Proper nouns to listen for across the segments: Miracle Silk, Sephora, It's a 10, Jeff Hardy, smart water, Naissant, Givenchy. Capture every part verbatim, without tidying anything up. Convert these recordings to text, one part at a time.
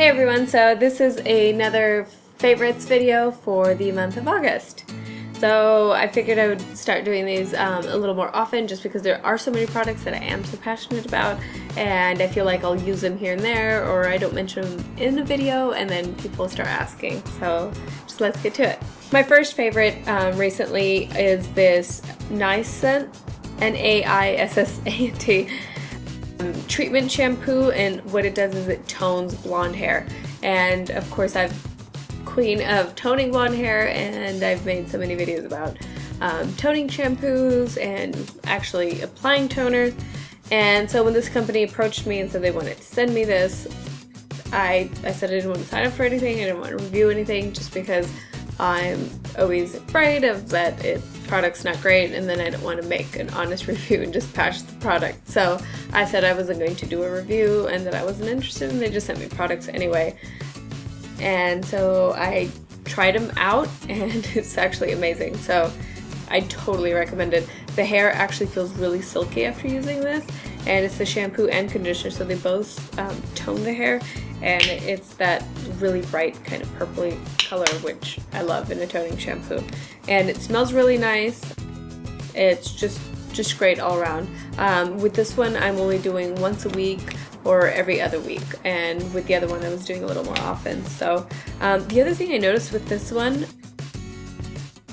Hey everyone, so this is another favorites video for the month of August. So I figured I would start doing these um, a little more often just because there are so many products that I am so passionate about, and I feel like I'll use them here and there, or I don't mention them in the video and then people start asking. So just let's get to it. My first favorite um, recently is this Naissant, N A I S S A N T, um, treatment shampoo, and what it does is it tones blonde hair. And of course I've queen of toning blonde hair, and I've made so many videos about um, toning shampoos and actually applying toners. And so when this company approached me and said they wanted to send me this, I, I said I didn't want to sign up for anything, I didn't want to review anything, just because I'm always afraid of that it, product's not great, and then I don't want to make an honest review and just bash the product. So I said I wasn't going to do a review and that I wasn't interested, and they just sent me products anyway. And so I tried them out, and it's actually amazing, so I totally recommend it. The hair actually feels really silky after using this, and it's the shampoo and conditioner, so they both um, tone the hair, and it's that really bright kind of purpley color which I love in a toning shampoo. And it smells really nice. It's just just great all around. Um, with this one I'm only doing once a week or every other week, and with the other one I was doing a little more often. So um, the other thing I noticed with this one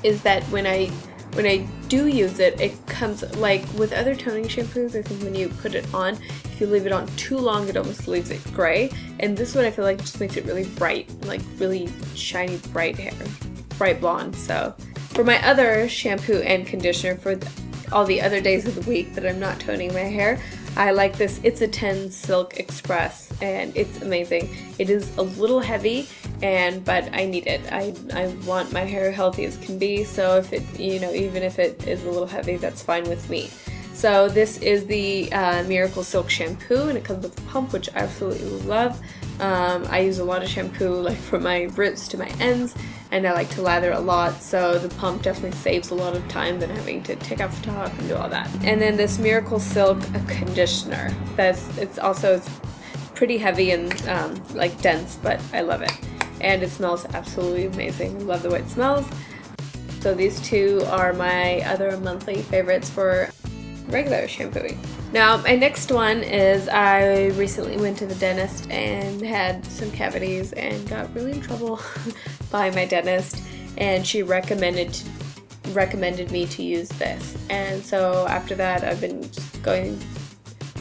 is that when I when I do use it, it comes, like with other toning shampoos, I think when you put it on, if you leave it on too long it almost leaves it gray, and this one I feel like just makes it really bright, like really shiny bright hair, bright blonde. So for my other shampoo and conditioner for the, all the other days of the week that I'm not toning my hair, I like this It's a ten Silk Express, and it's amazing. It is a little heavy, and but I need it. I, I want my hair healthy as can be, so if it, you know, even if it is a little heavy, that's fine with me. So this is the uh, Miracle Silk shampoo, and it comes with a pump, which I absolutely love. Um, I use a lot of shampoo, like from my roots to my ends, and I like to lather a lot, so the pump definitely saves a lot of time than having to take off the top and do all that. And then this Miracle Silk conditioner. That's it's also pretty heavy and um, like dense, but I love it, and it smells absolutely amazing. I love the way it smells. So these two are my other monthly favorites for regular shampooing. Now my next one is, I recently went to the dentist and had some cavities and got really in trouble by my dentist, and she recommended recommended me to use this. And so after that I've been just going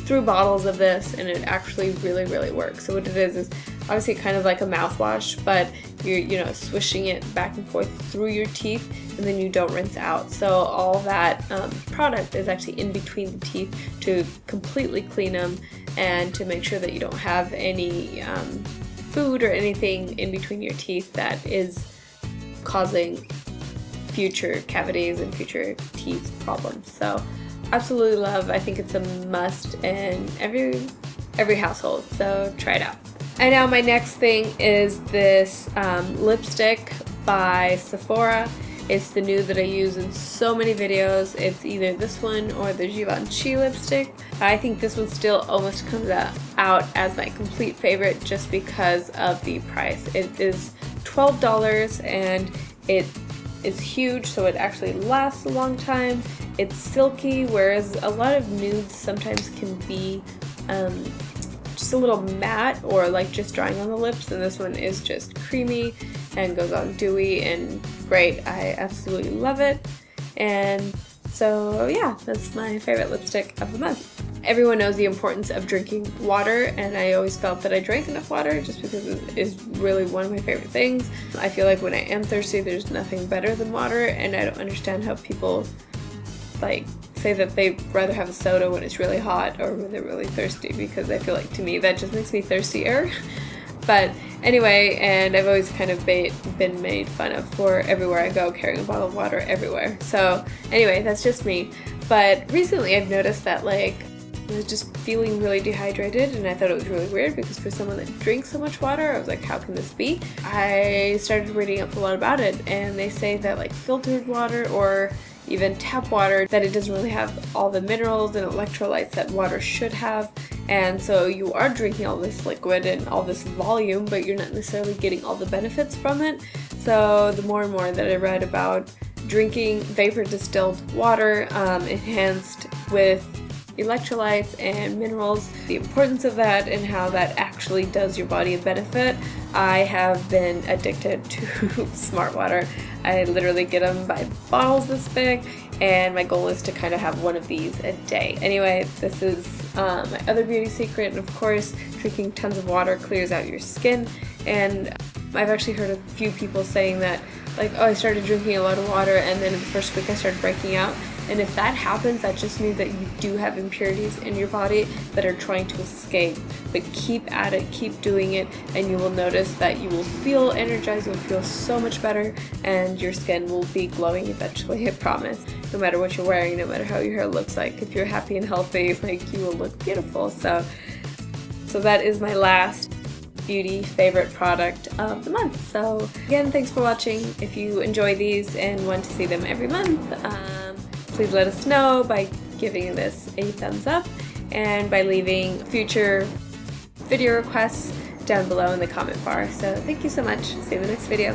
through bottles of this, and it actually really really works. So what it is is obviously kind of like a mouthwash, but you're, you know, swishing it back and forth through your teeth, and then you don't rinse out. So all that um, product is actually in between the teeth to completely clean them and to make sure that you don't have any um, food or anything in between your teeth that is causing future cavities and future teeth problems. So absolutely love. I think it's a must in every, every household, so try it out. And now my next thing is this um, lipstick by Sephora. It's the nude that I use in so many videos. It's either this one or the Givenchy lipstick. I think this one still almost comes out as my complete favorite just because of the price. It is twelve dollars, and it is huge, so it actually lasts a long time. It's silky, whereas a lot of nudes sometimes can be um, just a little matte or like just drying on the lips, and this one is just creamy and goes on dewy and great. I absolutely love it. And so yeah, that's my favorite lipstick of the month. Everyone knows the importance of drinking water, and I always felt that I drank enough water just because it is really one of my favorite things. I feel like when I am thirsty there's nothing better than water, and I don't understand how people like say that they'd rather have a soda when it's really hot or when they're really thirsty, because I feel like to me that just makes me thirstier. But anyway, and I've always kind of bait, been made fun of for everywhere I go, carrying a bottle of water everywhere. So anyway, that's just me. But recently I've noticed that like I was just feeling really dehydrated, and I thought it was really weird because for someone that drinks so much water, I was like, how can this be? I started reading up a lot about it, and they say that like filtered water or even tap water, that it doesn't really have all the minerals and electrolytes that water should have, and so you are drinking all this liquid and all this volume, but you're not necessarily getting all the benefits from it. So the more and more that I read about drinking vapor distilled water um, enhanced with electrolytes and minerals, the importance of that and how that actually does your body a benefit, I have been addicted to Smart Water. I literally get them by bottles this big, and my goal is to kind of have one of these a day. Anyway, this is um, my other beauty secret, and of course drinking tons of water clears out your skin. And I've actually heard a few people saying that, like, oh, I started drinking a lot of water and then in the first week I started breaking out. And if that happens, that just means that you do have impurities in your body that are trying to escape. But keep at it, keep doing it, and you will notice that you will feel energized, you'll feel so much better, and your skin will be glowing eventually, I promise. No matter what you're wearing, no matter how your hair looks like, if you're happy and healthy, like, you will look beautiful. So, so that is my last beauty favorite product of the month. So again, thanks for watching. If you enjoy these and want to see them every month, um, please let us know by giving this a thumbs up and by leaving future video requests down below in the comment bar. So thank you so much. See you in the next video.